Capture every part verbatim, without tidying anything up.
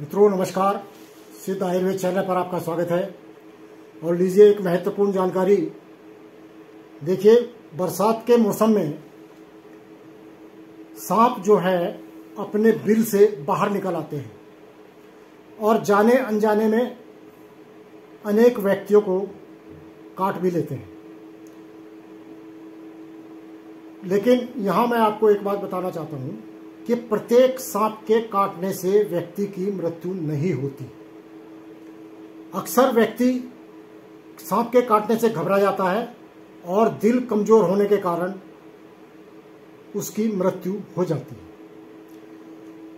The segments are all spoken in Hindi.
मित्रों नमस्कार, सिद्ध आयुर्वेद चैनल पर आपका स्वागत है। और लीजिए एक महत्वपूर्ण जानकारी। देखिए, बरसात के मौसम में सांप जो है अपने बिल से बाहर निकल आते हैं और जाने अनजाने में अनेक व्यक्तियों को काट भी लेते हैं। लेकिन यहाँ मैं आपको एक बात बताना चाहता हूँ कि प्रत्येक सांप के काटने से व्यक्ति की मृत्यु नहीं होती। अक्सर व्यक्ति सांप के काटने से घबरा जाता है और दिल कमजोर होने के कारण उसकी मृत्यु हो जाती है।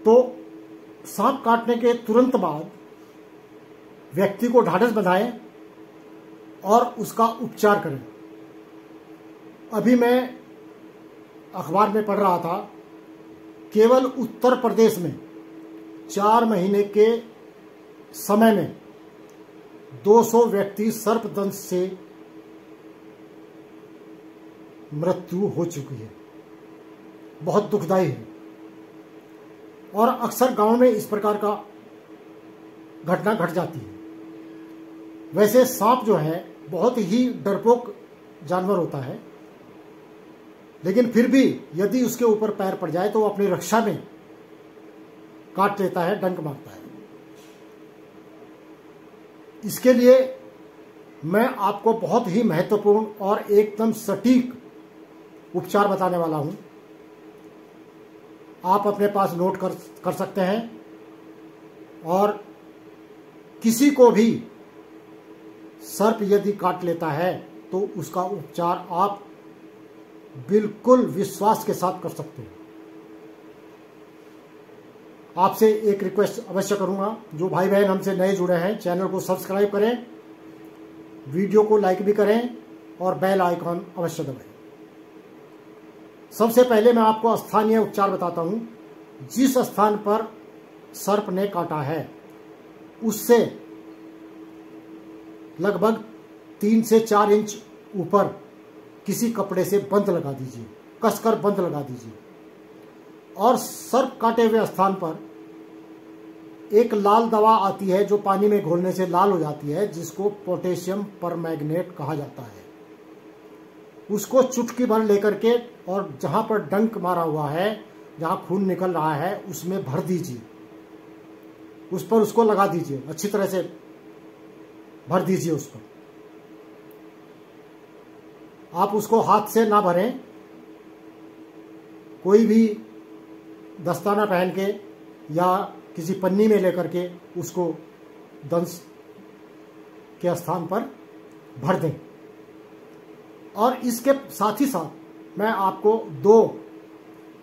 तो सांप काटने के तुरंत बाद व्यक्ति को ढाढ़स बंधाएं और उसका उपचार करें। अभी मैं अखबार में पढ़ रहा था, केवल उत्तर प्रदेश में चार महीने के समय में दो सौ व्यक्ति सर्पदंश से मृत्यु हो चुकी है। बहुत दुखदायी है। और अक्सर गांव में इस प्रकार का घटना घट जाती है। वैसे सांप जो है बहुत ही डरपोक जानवर होता है, लेकिन फिर भी यदि उसके ऊपर पैर पड़ जाए तो वो अपनी रक्षा में काट लेता है, डंक मारता है। इसके लिए मैं आपको बहुत ही महत्वपूर्ण और एकदम सटीक उपचार बताने वाला हूं। आप अपने पास नोट कर कर सकते हैं। और किसी को भी सर्प यदि काट लेता है तो उसका उपचार आप बिल्कुल विश्वास के साथ कर सकते हैं। आपसे एक रिक्वेस्ट अवश्य करूंगा, जो भाई बहन हमसे नए जुड़े हैं चैनल को सब्सक्राइब करें, वीडियो को लाइक भी करें और बेल आइकॉन अवश्य दबाएं। सबसे पहले मैं आपको स्थानीय उपचार बताता हूं। जिस स्थान पर सर्प ने काटा है उससे लगभग तीन से चार इंच ऊपर किसी कपड़े से बंद लगा दीजिए, कसकर बंद लगा दीजिए। और सर्प काटे हुए स्थान पर एक लाल दवा आती है जो पानी में घोलने से लाल हो जाती है, जिसको पोटेशियम पर कहा जाता है। उसको चुटकी भर लेकर के और जहां पर डंक मारा हुआ है, जहां खून निकल रहा है, उसमें भर दीजिए। उस पर उसको लगा दीजिए, अच्छी तरह से भर दीजिए उस पर। आप उसको हाथ से ना भरें, कोई भी दस्ताना पहन के या किसी पन्नी में लेकर के उसको दंश के स्थान पर भर दें। और इसके साथ ही साथ मैं आपको दो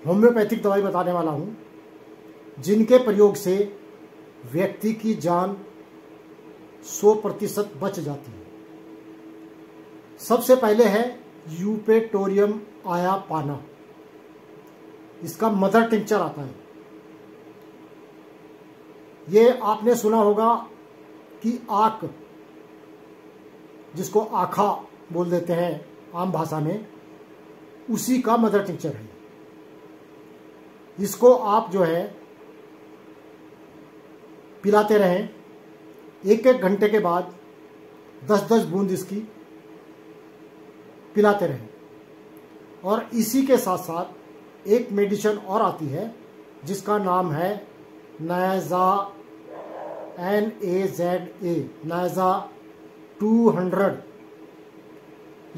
होम्योपैथिक दवाई बताने वाला हूं, जिनके प्रयोग से व्यक्ति की जान सौ प्रतिशत बच जाती है। सबसे पहले है यूपेटोरियम आया पाना। इसका मदर टिंचर आता है। ये आपने सुना होगा कि आक, जिसको आखा बोल देते हैं आम भाषा में, उसी का मदर टिंचर है। इसको आप जो है पिलाते रहें। एक एक घंटे के बाद दस दस बूंद इसकी पिलाते रहें। और इसी के साथ साथ एक मेडिसिन और आती है जिसका नाम है Naza N A Z A Naza two hundred.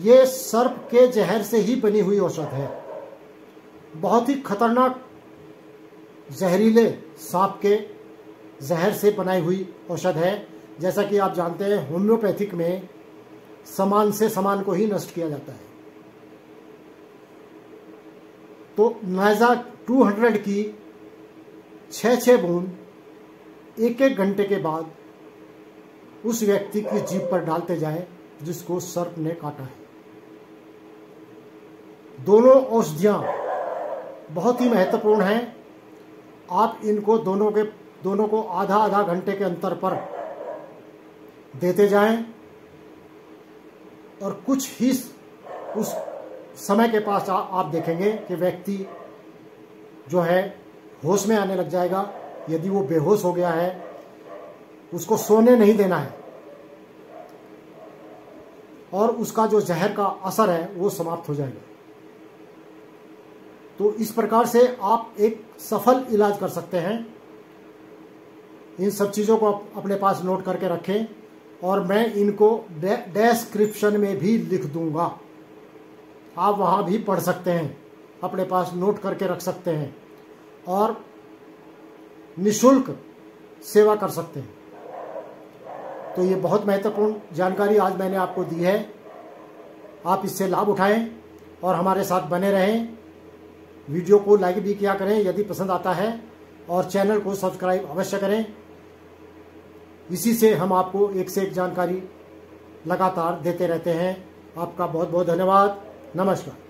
ये सर्प के जहर से ही बनी हुई औषध है। बहुत ही खतरनाक जहरीले सांप के जहर से बनाई हुई औषध है। जैसा कि आप जानते हैं, होम्योपैथिक में समान से समान को ही नष्ट किया जाता है। तो नायजा टू हंड्रेड की छः छः बूंद एक एक घंटे के बाद उस व्यक्ति की जीभ पर डालते जाएं जिसको सर्प ने काटा है। दोनों औषधियां बहुत ही महत्वपूर्ण हैं। आप इनको दोनों के दोनों को आधा आधा घंटे के अंतर पर देते जाएं और कुछ ही उस समय के पास आ, आप देखेंगे कि व्यक्ति जो है होश में आने लग जाएगा। यदि वो बेहोश हो गया है उसको सोने नहीं देना है और उसका जो जहर का असर है वो समाप्त हो जाएगा। तो इस प्रकार से आप एक सफल इलाज कर सकते हैं। इन सब चीज़ों को आप अपने पास नोट करके रखें और मैं इनको डिस्क्रिप्शन में भी लिख दूंगा, आप वहाँ भी पढ़ सकते हैं, अपने पास नोट करके रख सकते हैं और निशुल्क सेवा कर सकते हैं। तो ये बहुत महत्वपूर्ण जानकारी आज मैंने आपको दी है, आप इससे लाभ उठाएं और हमारे साथ बने रहें। वीडियो को लाइक भी किया करें यदि पसंद आता है और चैनल को सब्सक्राइब अवश्य करें। इसी से हम आपको एक से एक जानकारी लगातार देते रहते हैं। आपका बहुत बहुत धन्यवाद। नमस्कार।